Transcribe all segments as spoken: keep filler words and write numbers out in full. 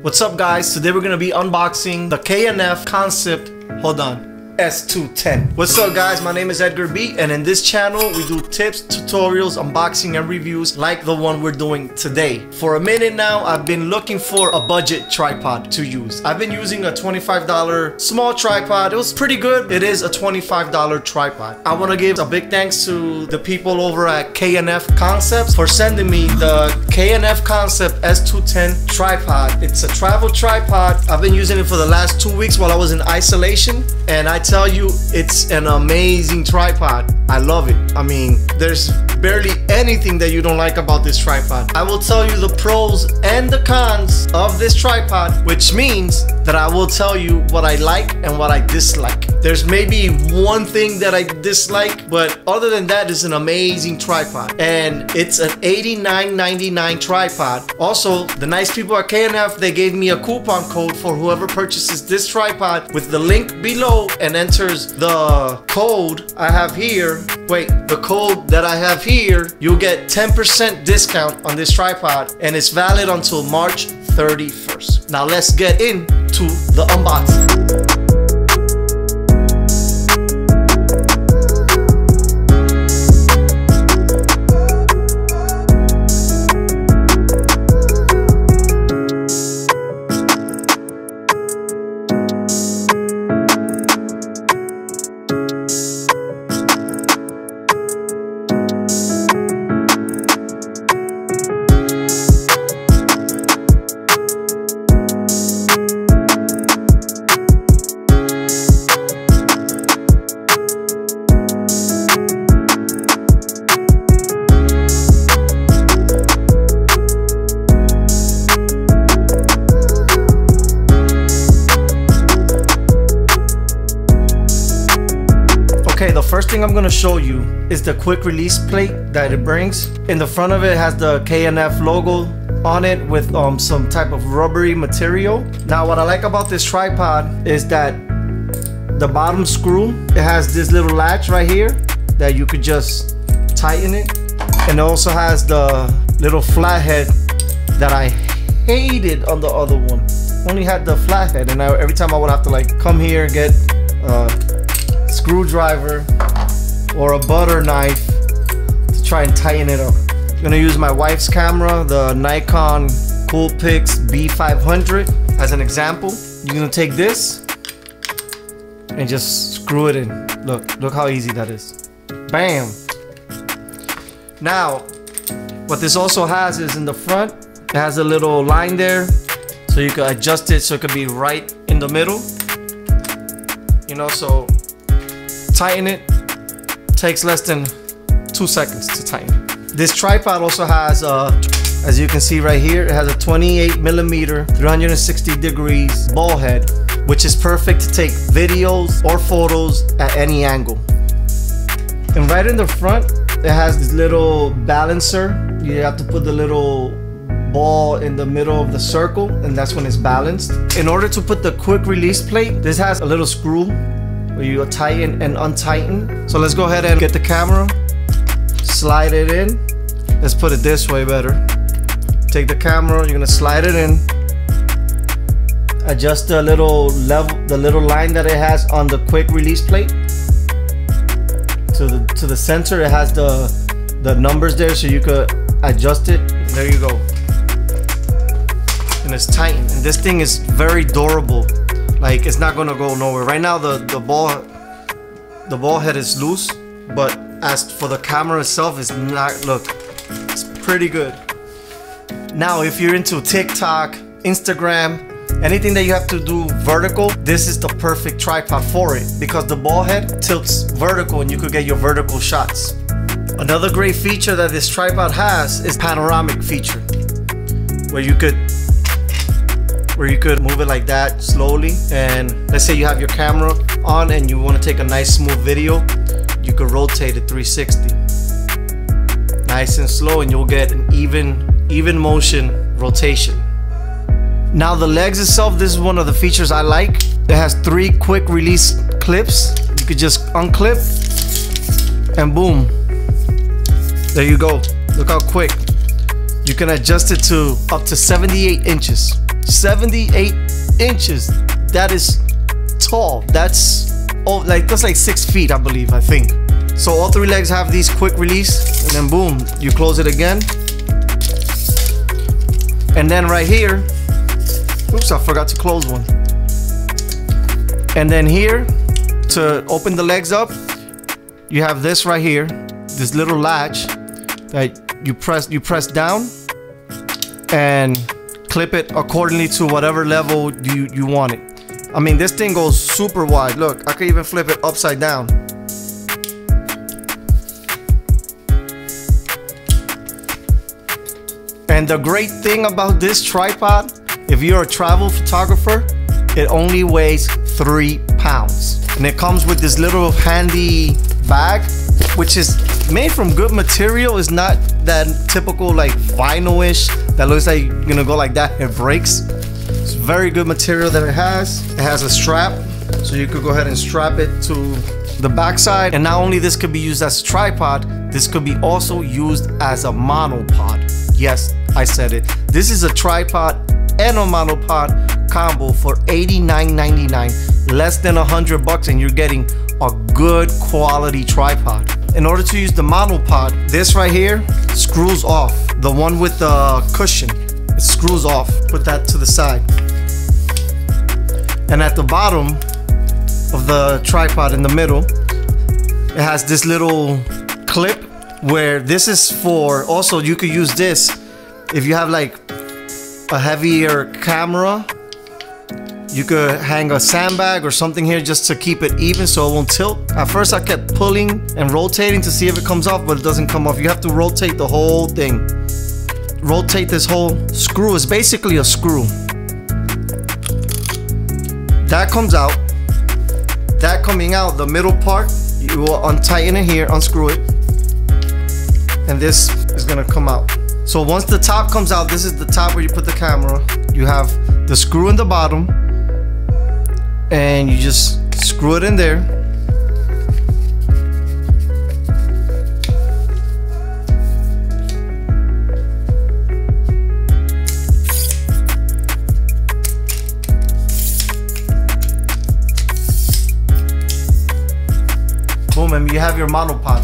What's up guys, today we're going to be unboxing the K and F Concept, hold on, S two ten. What's up guys, my name is Edgar B and in this channel we do tips, tutorials, unboxing and reviews like the one we're doing today. For a minute now I've been looking for a budget tripod to use. I've been using a twenty-five dollar small tripod, it was pretty good. It is a twenty-five dollar tripod. I want to give a big thanks to the people over at K and F Concepts for sending me the K and F Concept S two ten tripod. It's a travel tripod. I've been using it for the last two weeks while I was in isolation and I tell you, it's an amazing tripod. I love it. I mean, there's barely anything that you don't like about this tripod. I will tell you the pros and the cons of this tripod, which means that I will tell you what I like and what I dislike. There's maybe one thing that I dislike, but other than that, it's an amazing tripod and it's an eighty-nine ninety-nine tripod. Also, the nice people at K and F, they gave me a coupon code for whoever purchases this tripod with the link below and enters the code I have here. Wait, the code that I have here, you'll get ten percent discount on this tripod and it's valid until March thirty-first. Now let's get into the unboxing. Okay, the first thing I'm gonna show you is the quick release plate that it brings. In the front of it has the K and F logo on it with um, some type of rubbery material. Now what I like about this tripod is that the bottom screw, it has this little latch right here that you could just tighten it. And it also has the little flathead that I hated on the other one. Only had the flathead and I, every time I would have to like come here and get uh, screwdriver or a butter knife to try and tighten it up. I'm gonna use my wife's camera, the Nikon Coolpix B five hundred, as an example. You're gonna take this and just screw it in. Look, look how easy that is. Bam! Now, what this also has is in the front, it has a little line there, so you can adjust it so it could be right in the middle. You know, so tighten it, takes less than two seconds to tighten. This tripod also has, uh, as you can see right here, it has a twenty-eight millimeter, three hundred sixty degrees ball head, which is perfect to take videos or photos at any angle. And right in the front, it has this little balancer. You have to put the little ball in the middle of the circle, and that's when it's balanced. In order to put the quick release plate, this has a little screw you tighten and untighten. So let's go ahead and get the camera, slide it in. Let's put it this way better. Take the camera, you're gonna slide it in. Adjust the little level, the little line that it has on the quick release plate. To the to the center, it has the the numbers there, so you could adjust it. There you go. And it's tightened. And this thing is very durable. Like, it's not gonna go nowhere. Right now the, the ball the ball head is loose, but as for the camera itself, it's not, look, it's pretty good. Now if you're into TikTok, Instagram, anything that you have to do vertical, this is the perfect tripod for it because the ball head tilts vertical and you could get your vertical shots. Another great feature that this tripod has is panoramic feature, where you could where you could move it like that slowly, and let's say you have your camera on and you want to take a nice smooth video, you could rotate it three sixty. Nice and slow and you'll get an even, even motion rotation. Now the legs itself, this is one of the features I like. It has three quick release clips. You could just unclip and boom. There you go. Look how quick. You can adjust it to up to seventy-eight inches. seventy-eight inches. That is tall. That's oh, like that's like six feet, I believe. I think. So all three legs have these quick release, and then boom, you close it again. And then right here, oops, I forgot to close one. And then here, to open the legs up, you have this right here, this little latch that you press, you press down and clip it accordingly to whatever level you, you want it. I mean, this thing goes super wide. Look, I could even flip it upside down. And the great thing about this tripod, if you're a travel photographer, it only weighs three pounds. And it comes with this little handy bag, which is made from good material. It's not that typical like vinyl-ish that looks like you're gonna go like that, it breaks. It's very good material that it has. It has a strap, so you could go ahead and strap it to the backside. And not only this could be used as a tripod, this could be also used as a monopod. Yes, I said it. This is a tripod and a monopod combo for eighty-nine ninety-nine, less than a hundred bucks, and you're getting a good quality tripod. In order to use the monopod, this right here screws off. The one with the cushion, it screws off. Put that to the side. And at the bottom of the tripod in the middle, it has this little clip where this is for, also you could use this if you have like a heavier camera. You could hang a sandbag or something here just to keep it even so it won't tilt. At first I kept pulling and rotating to see if it comes off, but it doesn't come off. You have to rotate the whole thing. Rotate this whole screw. It's basically a screw. That comes out. That coming out, the middle part, you will untighten it here, unscrew it. And this is gonna come out. So once the top comes out, this is the top where you put the camera. You have the screw in the bottom and you just screw it in there. Boom, and you have your monopod.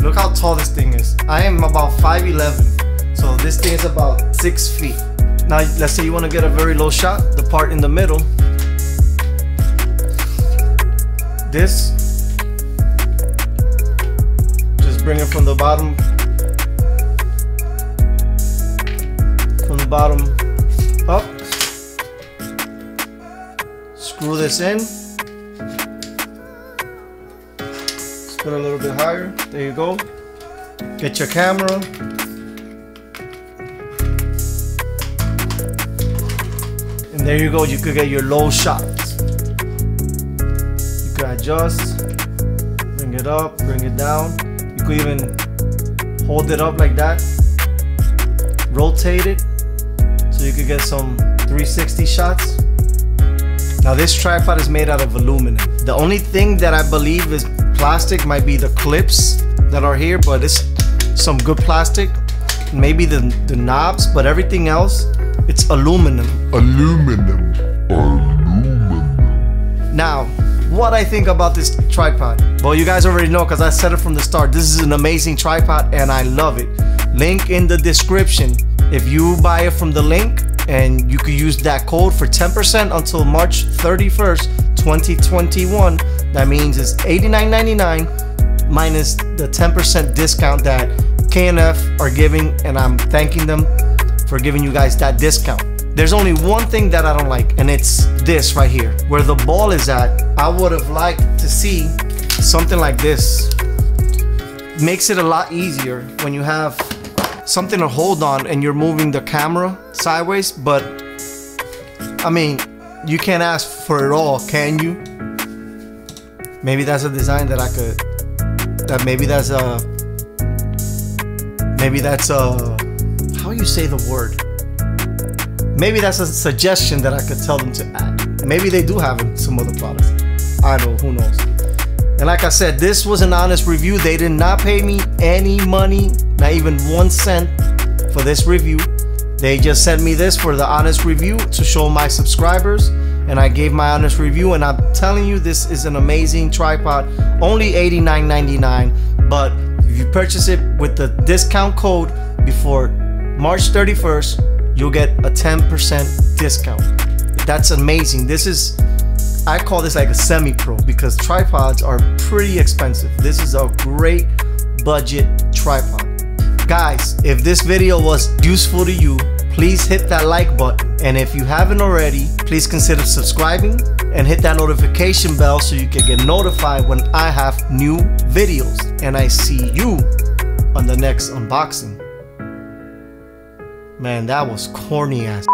Look how tall this thing is. I am about five eleven, so this thing is about six feet. Now let's say you want to get a very low shot, the part in the middle, this, just bring it from the bottom, from the bottom up, screw this in, put a little bit higher, there you go. Get your camera. And there you go, you could get your low shots. You could adjust, bring it up, bring it down. You could even hold it up like that, rotate it, so you could get some three sixty shots. Now this tripod is made out of aluminum. The only thing that I believe is plastic might be the clips that are here, but it's some good plastic, maybe the the knobs, but everything else, it's aluminum. Aluminum. Aluminum. Now what I think about this tripod, well, you guys already know because I said it from the start. This is an amazing tripod and I love it. Link in the description if you buy it from the link, and you could use that code for ten percent until March thirty-first twenty twenty-one. That means it's eighty-nine ninety-nine minus the ten percent discount that K and F are giving, and I'm thanking them for giving you guys that discount. There's only one thing that I don't like, and it's this right here where the ball is at. I would have liked to see something like this. Makes it a lot easier when you have something to hold on and you're moving the camera sideways, but I mean, you can't ask for it all, can you? Maybe that's a design that I could, that maybe that's a, maybe that's a, how you say the word? Maybe that's a suggestion that I could tell them to add. Maybe they do have some other products. I don't know, who knows? And like I said, this was an honest review. They did not pay me any money, not even one cent for this review. They just sent me this for the honest review to show my subscribers, and I gave my honest review, and I'm telling you, this is an amazing tripod, only eighty-nine ninety-nine, but if you purchase it with the discount code before March thirty-first, you'll get a ten percent discount. That's amazing. This is, I call this like a semi-pro, because tripods are pretty expensive. This is a great budget tripod. Guys, if this video was useful to you, please hit that like button. And if you haven't already, please consider subscribing and hit that notification bell so you can get notified when I have new videos. And I see you on the next unboxing. Man, that was corny ass.